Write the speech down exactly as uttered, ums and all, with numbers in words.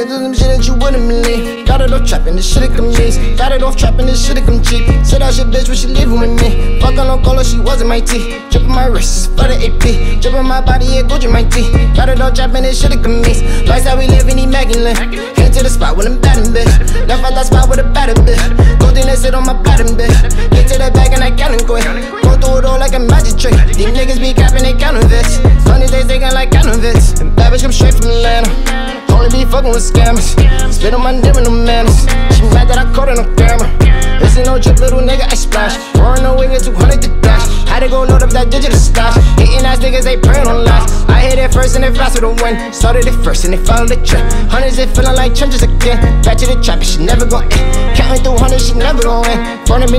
Been through some shit that you wouldn't believe. Got it off trapping, this shit it come easy. Got it off trapping, this shit it come cheap. Said out your bitch when she leaving with me. Fuck on no color, she wasn't my tea. Drippin' my wrist, for the A P. Drippin' my body, yeah, go drip my tea. Got it off trapping, this shit it come easy. Life's how we living, immaculate. Head to the spot with them batting bitch. Left out that spot with a batting bitch. Go thing that sit on my bottom bitch. Get to the bag and I count and quit. Go through it all like a magic trick. These niggas be capping, they counterfeits. Funny days, they got like counterfeits. And bad bitch come straight from Atlanta. Only be fuckin' with scammers. Spit on my name and no manners. She mad that I caught in no camera. This ain't no drip, little nigga, I splash. Roaring no wig, two hundred to dash. Had to go load up that digital stash. Hitting ass niggas, they prayin' on lies. I hit it first and it flies with the wind. Started it first and they followed the trip. Hundreds, it feelin' like trenches again. Back to the trap, and she never gon' end. Counting through hundreds, she never gon' end. Burning me.